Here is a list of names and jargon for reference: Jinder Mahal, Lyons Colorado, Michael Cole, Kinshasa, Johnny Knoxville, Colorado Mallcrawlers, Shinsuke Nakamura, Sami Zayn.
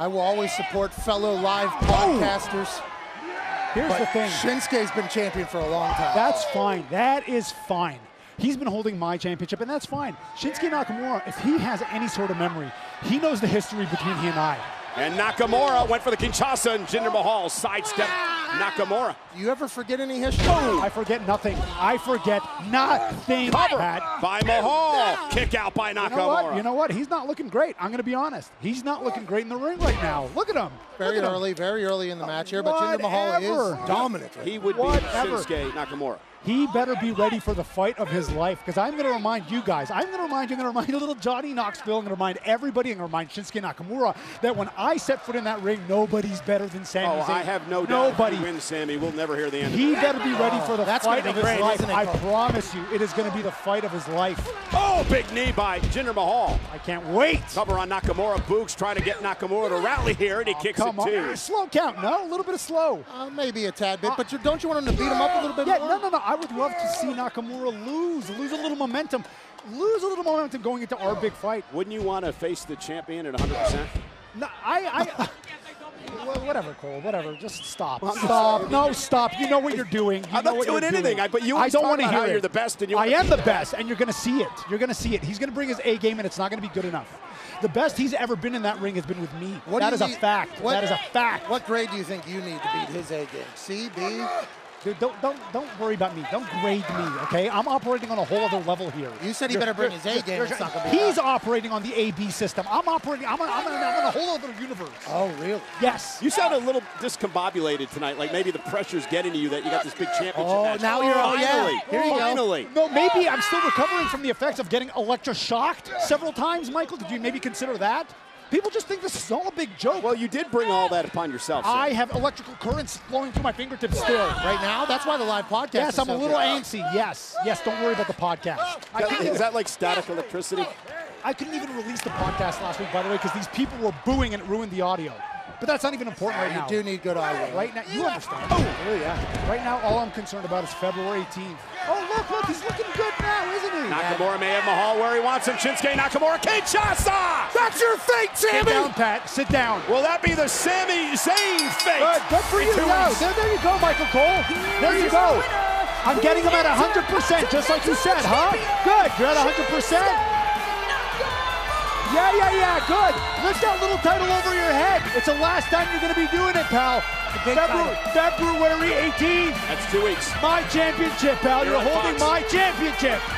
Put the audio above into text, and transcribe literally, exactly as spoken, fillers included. I will always support fellow live podcasters. Oh. Here's but the thing. Shinsuke's been champion for a long time. That's fine. That is fine. He's been holding my championship, and that's fine. Shinsuke Nakamura, if he has any sort of memory, he knows the history between he and I. And Nakamura went for the Kinshasa, and Jinder Mahal sidestepped Nakamura. Do you ever forget any history? Oh, I forget nothing. I forget nothing. Cover Pat. By Mahal. Kick out by Nakamura. You know what? You know what? He's not looking great. I'm going to be honest. He's not looking great in the ring right now. Look at him. Very Look at early, him. very early in the match here, but Jinder Mahal is dominant. He would Whatever. be Shinsuke Nakamura. He better be ready for the fight of his life, because I'm going to remind you guys, I'm going to remind you, I'm going to remind little Johnny Knoxville, I'm going to remind everybody, I'm going to remind Shinsuke Nakamura that when I set foot in that ring, nobody's better than Sami Zayn. Oh, I have no doubt. Nobody. If you win, Sami, we'll never hear the end of it. He better be ready for the That's fight of his great, life. I promise you, it is going to be the fight of his life. Oh, big knee by Jinder Mahal. I can't wait. Cover on Nakamura. Boogs trying to get Nakamura to rally here, and he oh, kicks come it on. too. Slow count, no? A little bit of slow. Uh, maybe a tad bit, uh, but you, don't you want him to beat him up a little bit yeah, more? No, no, no. I would love to see Nakamura lose, lose a little momentum, lose a little momentum going into our big fight. Wouldn't you want to face the champion at one hundred percent? No, I, I whatever, Cole, whatever. Just stop. Stop. No, stop. You know what you're doing. You I'm know not what doing you're anything. Doing. I, but you I don't want to hear it. You're the best. And you I am the best, and you're going to see it. You're going to see it. He's going to bring his A game, and it's not going to be good enough. The best he's ever been in that ring has been with me. What that is need? a fact. What, that is a fact. What grade do you think you need to beat his A game? C, B? Dude, don't, don't, don't worry about me. Don't grade me, okay? I'm operating on a whole other level here. You said he better bring his A game. It's not gonna be He's that. operating on the A B system. I'm operating, I'm on, I'm, on, I'm on a whole other universe. Oh, really? Yes. You sound a little discombobulated tonight, like maybe the pressure's getting to you that you got this big championship oh, match. Now you're oh, yeah. Here you Finally. go. No, maybe I'm still recovering from the effects of getting electroshocked several times, Michael. Did you maybe consider that? People just think this is all a big joke. Well, you did bring all that upon yourself. Sir. I have electrical currents flowing through my fingertips still. Right now? That's why the live podcast Yes, is I'm so a little good. antsy. Yes. Yes, don't worry about the podcast. I is that, is that like static electricity? I couldn't even release the podcast last week, by the way, because these people were booing and it ruined the audio. But that's not even important right now. You do need good audio. Right now, you understand. Oh, yeah. Right now, all I'm concerned about is February eighteenth. Oh, look, look, he's looking good now, isn't he? Nakamura may have Mahal where he wants him. Shinsuke Nakamura, Kinshasa! That's your fate, Sami! Sit down, Pat. Sit down. Will that be the Sami Zayn fate? Good, good for you. No, there, there you go, Michael Cole. There you go. I'm getting him at one hundred percent, just like you said, huh? Good, you're at one hundred percent. Yeah, yeah, yeah, good. Lift that little title over your head. It's the last time you're going to be doing it, pal. February eighteenth. That's two weeks. My championship, pal. You're, you're holding my championship.